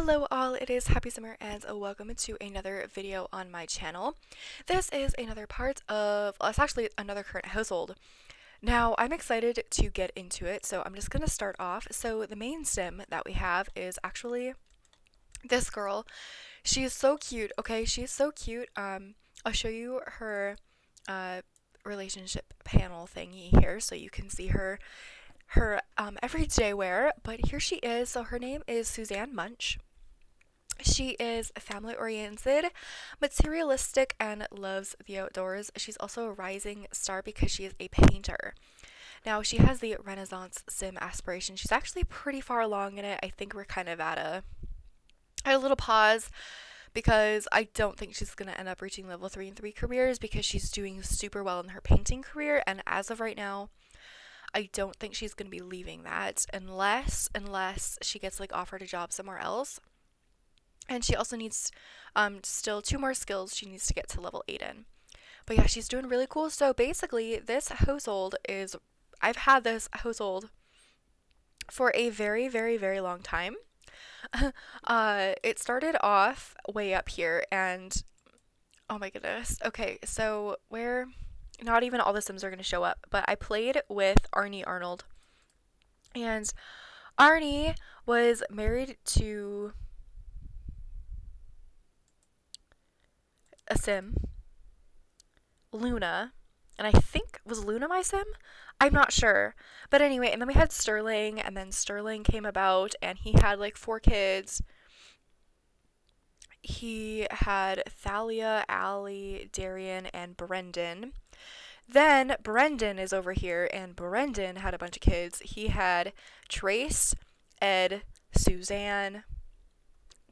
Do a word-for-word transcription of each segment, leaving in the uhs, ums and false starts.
Hello all, it is Happy Summer and welcome to another video on my channel. This is another part of, well, it's actually another current household. Now I'm excited to get into it, so I'm just going to start off. So the main sim that we have is actually this girl. She is so cute, okay? She is so cute. Um, I'll show you her uh, relationship panel thingy here so you can see her her um, everyday wear, but here she is. So her name is Suzanne Munch. She is family-oriented, materialistic, and loves the outdoors. She's also a rising star because she is a painter. Now, she has the Renaissance sim aspiration. She's actually pretty far along in it. I think we're kind of at a, at a little pause because I don't think she's going to end up reaching level three in three careers because she's doing super well in her painting career, and as of right now, I don't think she's going to be leaving that unless, unless she gets, like, offered a job somewhere else. And she also needs, um, still two more skills she needs to get to level eight in. But yeah, she's doing really cool. So basically, this household is, I've had this household for a very, very, very long time. uh, it started off way up here and, oh my goodness. Okay, so where... Not even all the sims are going to show up, but I played with Arnie Arnold, and Arnie was married to a sim, Luna, and I think, was Luna my sim? I'm not sure, but anyway, and then we had Sterling, and then Sterling came about, and he had, like, four kids. He had Thalia, Allie, Darian, and Brendan. Then Brendan is over here, and Brendan had a bunch of kids. He had Trace, Ed, Suzanne.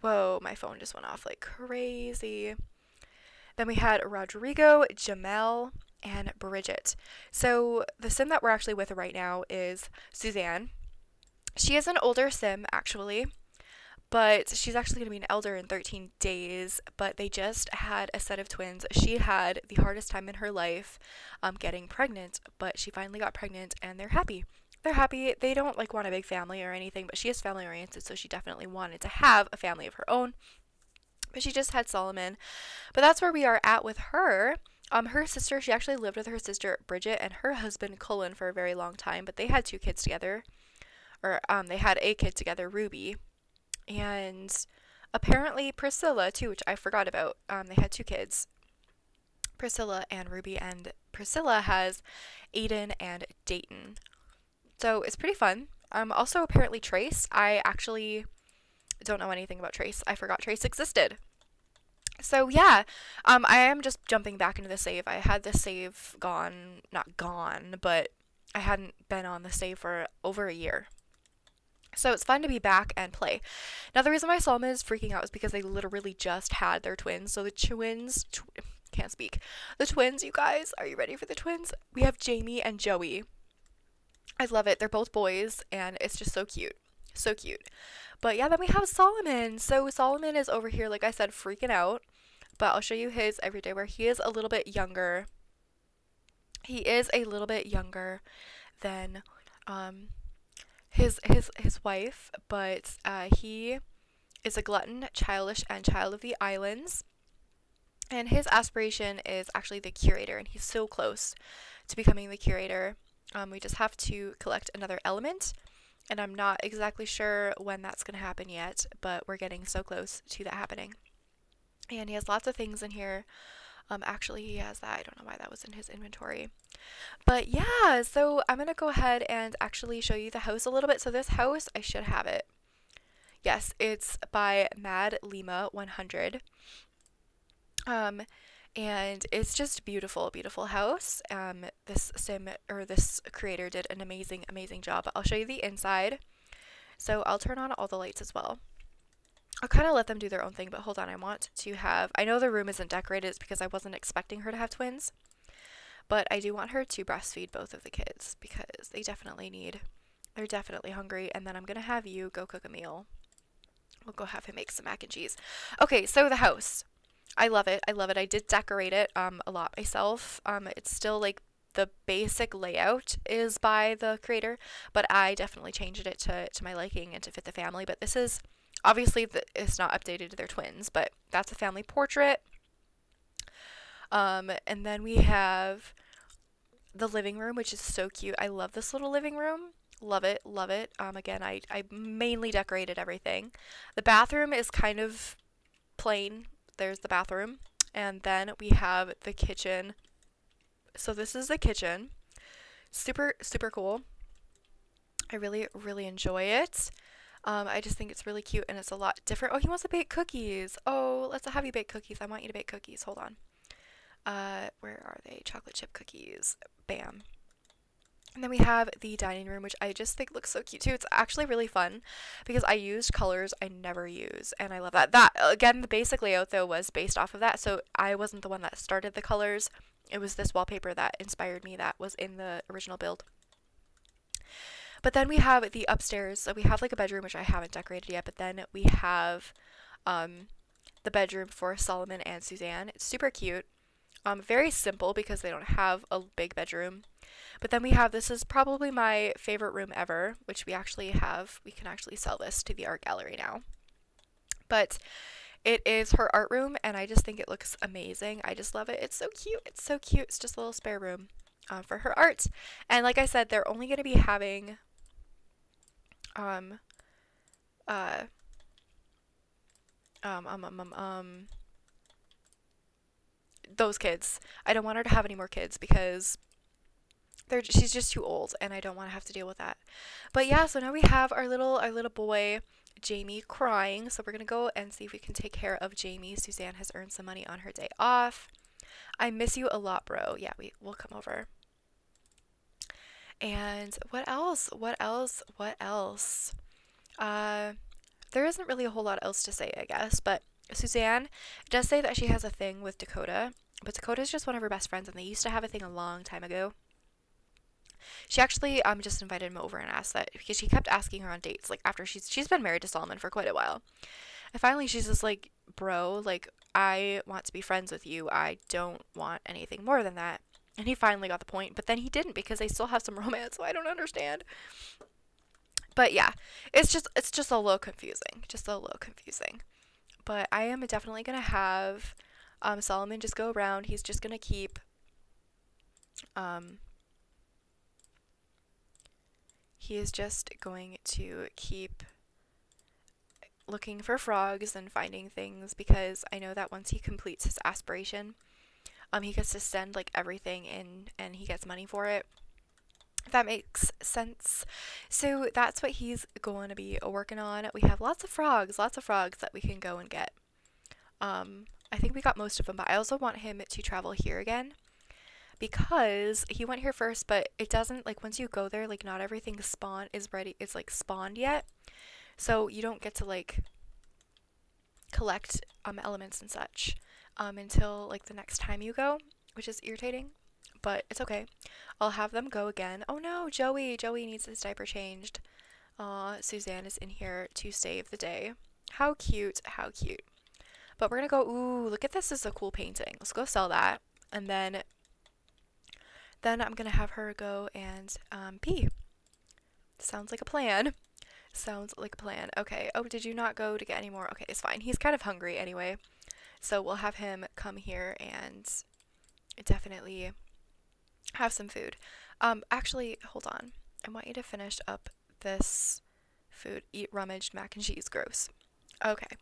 Whoa, my phone just went off like crazy. Then we had Rodrigo, Jamal, and Bridget. So the sim that we're actually with right now is Suzanne. She is an older sim, actually. But she's actually going to be an elder in thirteen days, but they just had a set of twins. She had the hardest time in her life um, getting pregnant, but she finally got pregnant, and they're happy. They're happy. They don't, like, want a big family or anything, but she is family-oriented, so she definitely wanted to have a family of her own. But she just had Solomon. But that's where we are at with her. Um, her sister, she actually lived with her sister, Bridget, and her husband, Colin, for a very long time, but they had two kids together. Or, um, they had a kid together, Ruby. And apparently Priscilla, too, which I forgot about. Um, they had two kids, Priscilla and Ruby, and Priscilla has Aiden and Dayton. So it's pretty fun. Um, also, apparently Trace. I actually don't know anything about Trace. I forgot Trace existed. So, yeah, um, I am just jumping back into the save. I had the save gone, not gone, but I hadn't been on the save for over a year. So it's fun to be back and play. Now, the reason why Solomon is freaking out is because they literally just had their twins. So the twins, tw can't speak. The twins, you guys, are you ready for the twins? We have Jamie and Joey. I love it. They're both boys, and it's just so cute. So cute. But yeah, then we have Solomon. So Solomon is over here, like I said, freaking out. But I'll show you his everyday wear. He is a little bit younger. He is a little bit younger than... um. His, his his wife, but uh, he is a glutton, childish, and child of the islands, and his aspiration is actually the curator, and he's so close to becoming the curator. Um, we just have to collect another element, and I'm not exactly sure when that's going to happen yet, but we're getting so close to that happening. And he has lots of things in here. Um, actually, he has that. I don't know why that was in his inventory. But yeah, so I'm going to go ahead and actually show you the house a little bit. So this house, I should have it. Yes, it's by Mad Lima one hundred. Um, and it's just beautiful, beautiful house. Um, this sim, or this creator did an amazing, amazing job. I'll show you the inside. So I'll turn on all the lights as well. I'll kind of let them do their own thing, but hold on, I want to have... I know the room isn't decorated, it's because I wasn't expecting her to have twins, but I do want her to breastfeed both of the kids, because they definitely need... They're definitely hungry, and then I'm going to have you go cook a meal. We'll go have him make some mac and cheese. Okay, so the house. I love it, I love it. I did decorate it um, a lot myself. Um, it's still, like, the basic layout is by the creator, but I definitely changed it to, to my liking and to fit the family, but this is... Obviously, it's not updated, they're twins, but that's a family portrait. Um, and then we have the living room, which is so cute. I love this little living room. Love it, love it. Um, again, I, I mainly decorated everything. The bathroom is kind of plain. There's the bathroom. And then we have the kitchen. So this is the kitchen. Super, super cool. I really, really enjoy it. Um, I just think it's really cute and it's a lot different. Oh, he wants to bake cookies. Oh, let's have you bake cookies. I want you to bake cookies. Hold on. Uh, where are they? Chocolate chip cookies. Bam. And then we have the dining room, which I just think looks so cute too. It's actually really fun because I used colors I never use, and I love that. That, again, the basic layout though was based off of that, so I wasn't the one that started the colors. It was this wallpaper that inspired me that was in the original build. But then we have the upstairs. So we have like a bedroom, which I haven't decorated yet, but then we have um, the bedroom for Solomon and Suzanne. It's super cute. Um, very simple because they don't have a big bedroom. But then we have, this is probably my favorite room ever, which we actually have, we can actually sell this to the art gallery now. But it is her art room, and I just think it looks amazing. I just love it. It's so cute. It's so cute. It's just a little spare room uh, for her art. And like I said, they're only going to be having um, uh, um, um, um, um, um, those kids. I don't want her to have any more kids because they're, she's just too old, and I don't want to have to deal with that. But yeah, so now we have our little, our little boy, Jamie, crying. So we're going to go and see if we can take care of Jamie. Suzanne has earned some money on her day off. I miss you a lot, bro. Yeah, we will come over. And what else? What else? What else? Uh, there isn't really a whole lot else to say, I guess, but Suzanne does say that she has a thing with Dakota, but Dakota is just one of her best friends, and they used to have a thing a long time ago. She actually um just invited him over and asked that, because she kept asking her on dates, like, after she's she's been married to Solomon for quite a while, and finally she's just like, bro, like, I want to be friends with you, I don't want anything more than that. And he finally got the point, but then he didn't, because they still have some romance, so I don't understand. But yeah, it's just it's just a little confusing, just a little confusing. But I am definitely gonna have um Solomon just go around. He's just gonna keep um He is just going to keep looking for frogs and finding things, because I know that once he completes his aspiration, um, he gets to send like everything in and he gets money for it. If that makes sense. So that's what he's going to be working on. We have lots of frogs, lots of frogs that we can go and get. Um, I think we got most of them, but I also want him to travel here again, because he went here first, but it doesn't, like, once you go there, like, not everything spawn is ready, it's like spawned yet, so you don't get to like collect um elements and such um until like the next time you go, which is irritating, but it's okay. I'll have them go again. Oh no, Joey Joey needs his diaper changed. Aw, Suzanne is in here to save the day. How cute, how cute. But we're gonna go, ooh, look at this, this is a cool painting. Let's go sell that, and then Then I'm going to have her go and um, pee. Sounds like a plan. Sounds like a plan. Okay. Oh, did you not go to get any more? Okay, it's fine. He's kind of hungry anyway, so we'll have him come here and definitely have some food. Um, actually, hold on. I want you to finish up this food. Eat rummaged mac and cheese. Gross. Okay,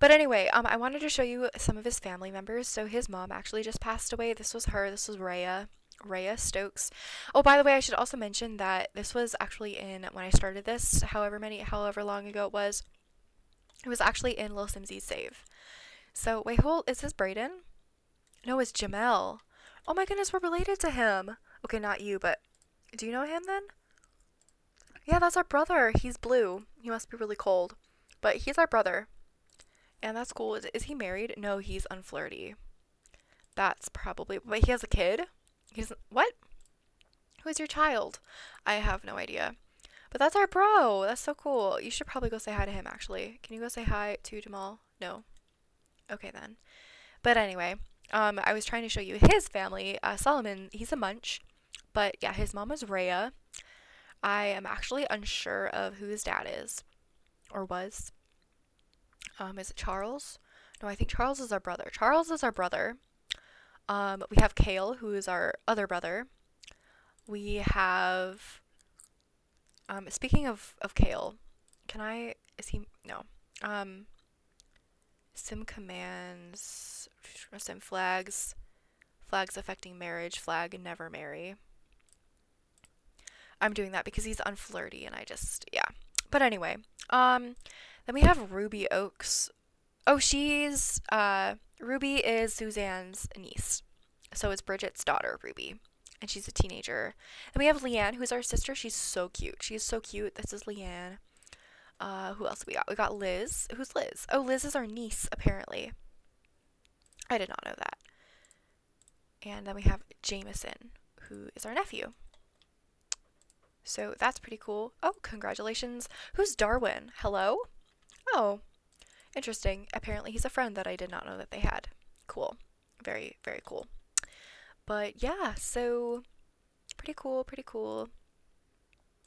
but anyway, um, I wanted to show you some of his family members. So his mom actually just passed away. This was her. This was Raya. Raya Stokes. Oh, by the way, I should also mention that this was actually in, when I started this, however many, however long ago it was, it was actually in Lil Simsy's save. So, wait, hold, is this Brendan? No, it's Jamal. Oh my goodness, we're related to him. Okay, not you, but do you know him then? Yeah, that's our brother. He's blue. He must be really cold, but he's our brother, and that's cool. Is, is he married? No, he's unflirty. That's probably, but he has a kid? He's, what? Who is your child? I have no idea. But that's our bro. That's so cool. You should probably go say hi to him, actually. Can you go say hi to Jamal? No. Okay, then. But anyway, um, I was trying to show you his family. Uh, Solomon, he's a Munch. But yeah, his mom was Raya. I am actually unsure of who his dad is. Or was. Um, is it Charles? No, I think Charles is our brother. Charles is our brother. Um, we have Kale, who is our other brother. We have, um, speaking of, of Kale, can I, is he, no, um, sim commands, sim flags, flags affecting marriage, flag never marry. I'm doing that because he's unflirty and I just, yeah. But anyway, um, then we have Ruby Oaks. Oh, she's, uh, Ruby is Suzanne's niece. So it's Bridget's daughter, Ruby. And she's a teenager. And we have Leanne, who's our sister. She's so cute. She's so cute. This is Leanne. Uh, who else we got? We got Liz. Who's Liz? Oh, Liz is our niece, apparently. I did not know that. And then we have Jameson, who is our nephew. So that's pretty cool. Oh, congratulations. Who's Darwin? Hello? Oh, interesting. Apparently he's a friend that I did not know that they had. Cool. Very, very cool. But yeah, so pretty cool, pretty cool.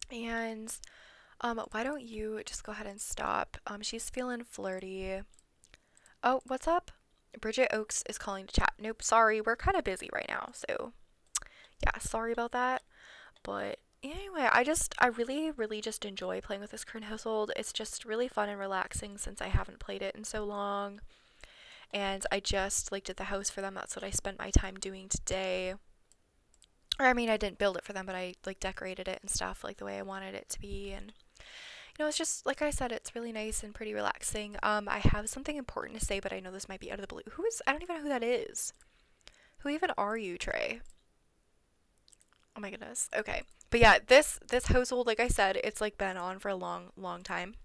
And um, why don't you just go ahead and stop? Um, she's feeling flirty. Oh, what's up? Bridget Oaks is calling to chat. Nope, sorry, we're kind of busy right now. So yeah, sorry about that. But anyway, I just, I really, really just enjoy playing with this current household. It's just really fun and relaxing since I haven't played it in so long. And I just, like, did the house for them. That's what I spent my time doing today. Or, I mean, I didn't build it for them, but I, like, decorated it and stuff, like, the way I wanted it to be. And, you know, it's just, like I said, it's really nice and pretty relaxing. Um, I have something important to say, but I know this might be out of the blue. Who is, I don't even know who that is. Who even are you, Trey? Oh, my goodness. Okay. But, yeah, this, this household, like I said, it's, like, been on for a long, long time.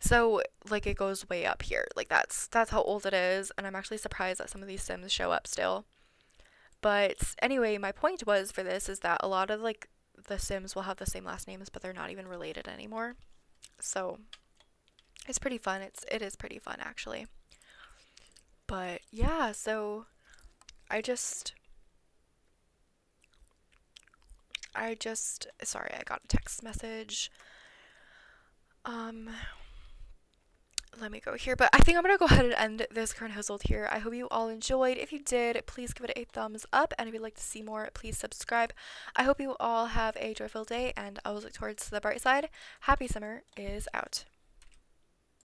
So, like, it goes way up here. Like, that's that's how old it is, and I'm actually surprised that some of these sims show up still. But, anyway, my point was for this is that a lot of, like, the sims will have the same last names, but they're not even related anymore. So, it's pretty fun. It's, it is pretty fun, actually. But, yeah, so, I just... I just... Sorry, I got a text message. Um... Let me go here, but I think I'm gonna go ahead and end this current household here. I hope you all enjoyed. If you did, please give it a thumbs up, and if you'd like to see more, please subscribe. I hope you all have a joyful day, and always look towards the bright side. Happy summer is out.